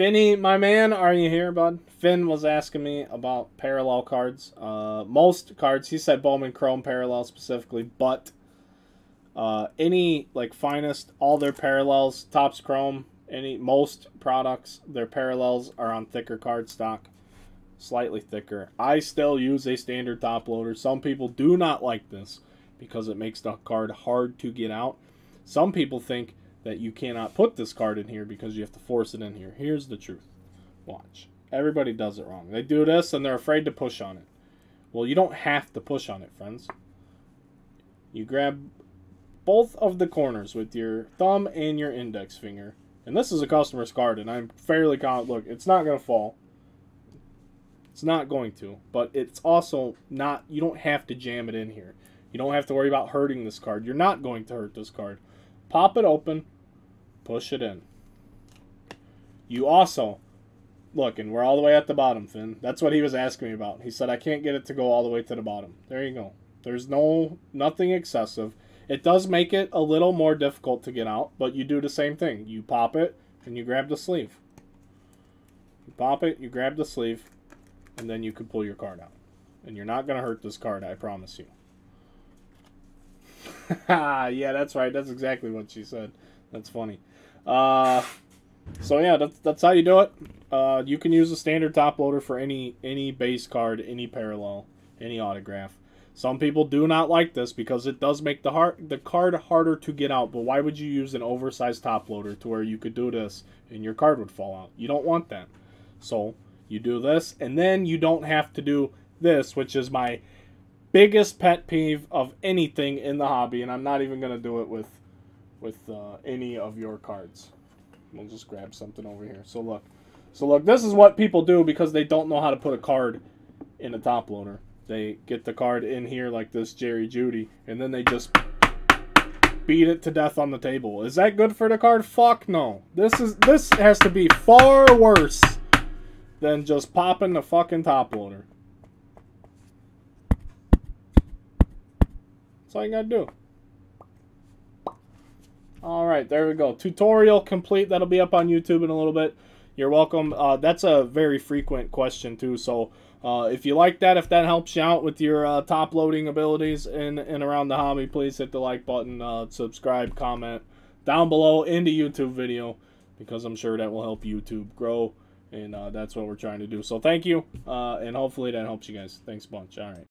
Finny, my man, are you here, bud? Finn was asking me about parallel cards. Most cards. He said Bowman Chrome parallel specifically, but any, like, Finest, all their parallels, Topps Chrome, most products, their parallels are on thicker card stock. Slightly thicker. I still use a standard top loader. Some people do not like this because it makes the card hard to get out. Some people think that you cannot put this card in here because you have to force it in here. Here's the truth. Watch. Everybody does it wrong. They do this and they're afraid to push on it. Well, you don't have to push on it, friends. You grab both of the corners with your thumb and your index finger. And this is a customer's card, and I'm fairly confident. Look, it's not going to fall. It's not going to. But it's also not, you don't have to jam it in here. You don't have to worry about hurting this card. You're not going to hurt this card. Pop it open, push it in. You also, look, and we're all the way at the bottom, Finn. That's what he was asking me about. He said, I can't get it to go all the way to the bottom. There you go. There's nothing excessive. It does make it a little more difficult to get out, but you do the same thing. You pop it, and you grab the sleeve. You pop it, you grab the sleeve, and then you can pull your card out. And you're not going to hurt this card, I promise you. Yeah, that's right. That's exactly what she said. That's funny. So yeah, that's how you do it. You can use a standard top loader for any base card, any parallel, any autograph. Some people do not like this because it does make the card harder to get out. But why would you use an oversized top loader to where you could do this and your card would fall out? You don't want that. So you do this, and then you don't have to do this, which is my biggest pet peeve of anything in the hobby, and I'm not even going to do it with any of your cards. We'll just grab something over here. So look, this is what people do because they don't know how to put a card in a top loader. They get the card in here like this Jerry Judy, and then they just beat it to death on the table. Is that good for the card? Fuck no. This has to be far worse than just popping the fucking top loader. That's all you gotta do. Alright, there we go. Tutorial complete. That'll be up on YouTube in a little bit. You're welcome. That's a very frequent question too, so if you like that, if that helps you out with your top loading abilities and around the hobby, please hit the like button, subscribe, comment down below in the YouTube video, because I'm sure that will help YouTube grow, and that's what we're trying to do. So thank you, and hopefully that helps you guys. Thanks a bunch. Alright.